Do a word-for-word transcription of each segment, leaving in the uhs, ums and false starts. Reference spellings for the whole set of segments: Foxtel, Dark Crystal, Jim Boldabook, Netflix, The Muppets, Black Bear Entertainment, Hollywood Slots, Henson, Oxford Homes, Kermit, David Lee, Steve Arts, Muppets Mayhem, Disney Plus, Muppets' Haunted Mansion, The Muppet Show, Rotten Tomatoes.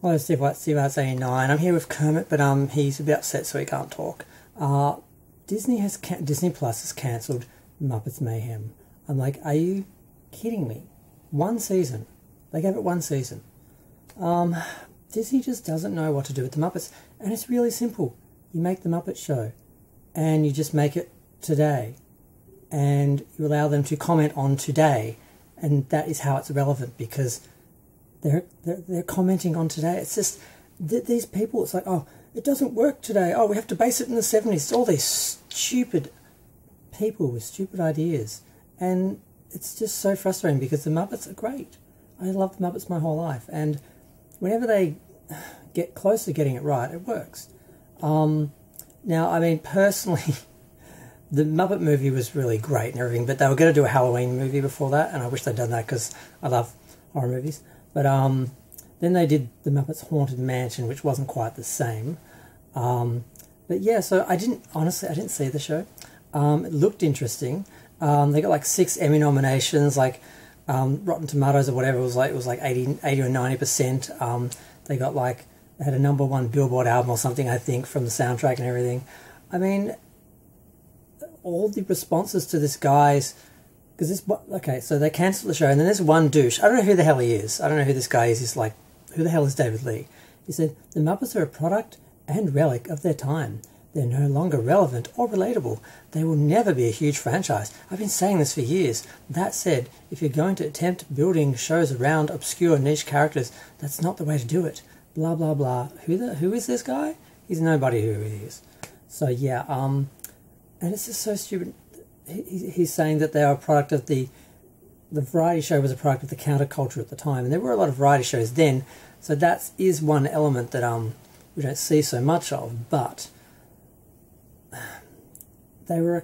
Well, it's Steve Arts, Steve Arts eighty-nine. I'm here with Kermit, but um, he's a bit upset, so he can't talk. Uh, Disney has can Disney Plus has cancelled Muppets Mayhem. I'm like, are you kidding me? One season. They gave it one season. Um, Disney just doesn't know what to do with the Muppets, and it's really simple. You make the Muppet Show, and you just make it today, and you allow them to comment on today, and that is how it's relevant, because They're, they're, they're commenting on today. It's just th these people, it's like, oh, it doesn't work today. Oh, we have to base it in the seventies. It's all these stupid people with stupid ideas. And it's just so frustrating because the Muppets are great. I love the Muppets my whole life. And whenever they get close to getting it right, it works. Um, now, I mean, personally, the Muppet movie was really great and everything, but they were going to do a Halloween movie before that, and I wish they'd done that because I love horror movies. But um, then they did The Muppets' Haunted Mansion, which wasn't quite the same. Um, but yeah, so I didn't, honestly, I didn't see the show. Um, it looked interesting. Um, they got like six Emmy nominations, like um, Rotten Tomatoes or whatever, it was like, it was like eighty, eighty or ninety percent. Um, they got like, they had a number one Billboard album or something, I think, from the soundtrack and everything. I mean, all the responses to this guy's, because this, okay, so they cancelled the show, and then there's one douche. I don't know who the hell he is. I don't know who this guy is. He's like, who the hell is David Lee? He said, the Muppets are a product and relic of their time. They're no longer relevant or relatable. They will never be a huge franchise. I've been saying this for years. That said, if you're going to attempt building shows around obscure niche characters, that's not the way to do it. Blah, blah, blah. Who the, who is this guy? He's nobody who he is. So, yeah, um, and it's just so stupid. He's saying that they are a product of the, the variety show was a product of the counterculture at the time, and there were a lot of variety shows then, so that is one element that um we don't see so much of. But they were, a,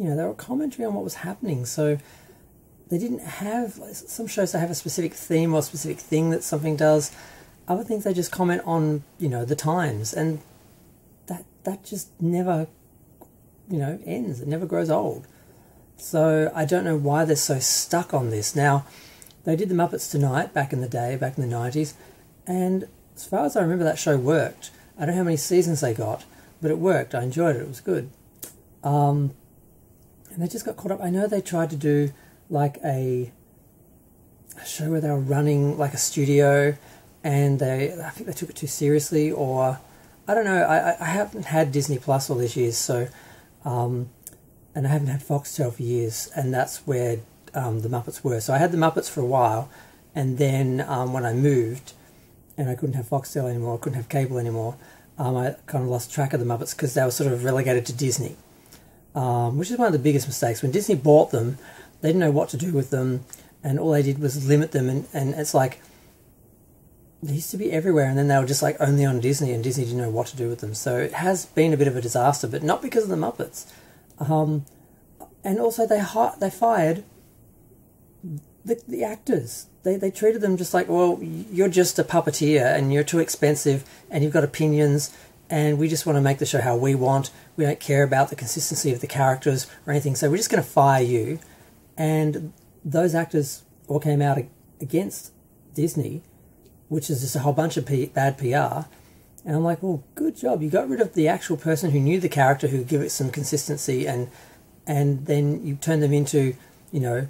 you know, they were a commentary on what was happening, so they didn't have some shows that have a specific theme or a specific thing that something does. Other things they just comment on, you know, the times, and that that just never, you know, ends. It never grows old. So I don't know why they're so stuck on this. Now, they did the Muppets Tonight back in the day, back in the nineties, and as far as I remember, that show worked. I don't know how many seasons they got, but it worked. I enjoyed it. It was good. Um, and they just got caught up. I know they tried to do like a, a show where they were running like a studio, and they, I think they took it too seriously, or I don't know. I, I haven't had Disney Plus all these years, so Um, and I haven't had Foxtel for years, and that's where um, the Muppets were. So I had the Muppets for a while, and then um, when I moved, and I couldn't have Foxtel anymore, I couldn't have cable anymore, um, I kind of lost track of the Muppets because they were sort of relegated to Disney, um, which is one of the biggest mistakes. When Disney bought them, they didn't know what to do with them, and all they did was limit them, and, and it's like, they used to be everywhere, and then they were just like only on Disney, and Disney didn't know what to do with them. So it has been a bit of a disaster, but not because of the Muppets. Um, and also they hi they fired the, the actors. They, they treated them just like, well, you're just a puppeteer, and you're too expensive, and you've got opinions, and we just want to make the show how we want. We don't care about the consistency of the characters or anything, so we're just going to fire you. And those actors all came out against Disney, which is just a whole bunch of P bad P R. And I'm like, well, good job. You got rid of the actual person who knew the character, who gave it some consistency, and and then you turn them into, you know,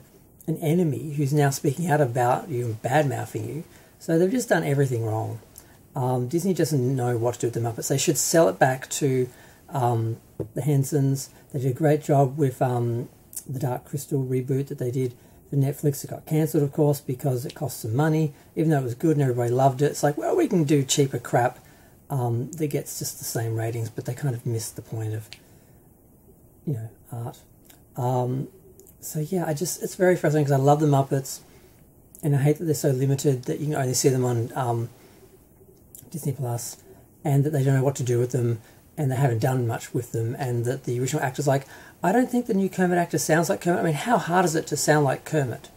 an enemy who's now speaking out about you and bad-mouthing you. So they've just done everything wrong. Um, Disney doesn't know what to do with the Muppets. They should sell it back to um, the Hensons. They did a great job with um, the Dark Crystal reboot that they did. The Netflix, it got cancelled, of course, because it cost some money. Even though it was good and everybody loved it, it's like, well, we can do cheaper crap um, that gets just the same ratings, but they kind of missed the point of, you know, art. Um, so, yeah, I just, it's very frustrating because I love the Muppets, and I hate that they're so limited that you can only see them on um, Disney Plus, and that they don't know what to do with them, and they haven't done much with them, and that the original actor's like, I don't think the new Kermit actor sounds like Kermit. I mean, how hard is it to sound like Kermit?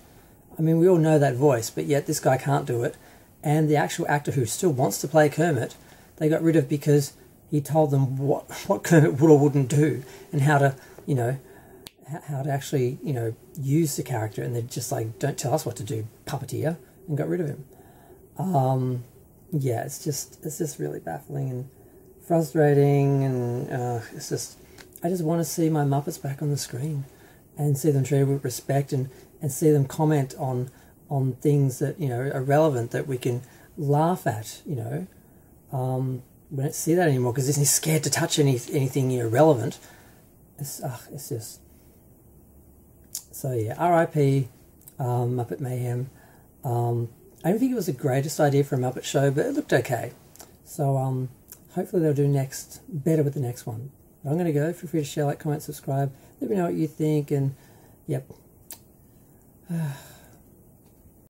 I mean, we all know that voice, but yet this guy can't do it. And the actual actor who still wants to play Kermit, they got rid of because he told them what, what Kermit would or wouldn't do, and how to, you know, how to actually, you know, use the character, and they're just like, don't tell us what to do, puppeteer, and got rid of him. Um, yeah, it's just it's just really baffling and frustrating, and uh, it's just I just want to see my Muppets back on the screen and see them treated with respect, and and see them comment on on things that, you know, are relevant, that we can laugh at, you know. Um, we don't see that anymore because Disney's scared to touch any anything irrelevant. It's uh, it's just so yeah. R I P Um, Muppet Mayhem. Um, I don't think it was the greatest idea for a Muppet show, but it looked okay. So um, hopefully they'll do next better with the next one. But I'm going to go. Feel free to share, like, comment, subscribe. Let me know what you think. And yep.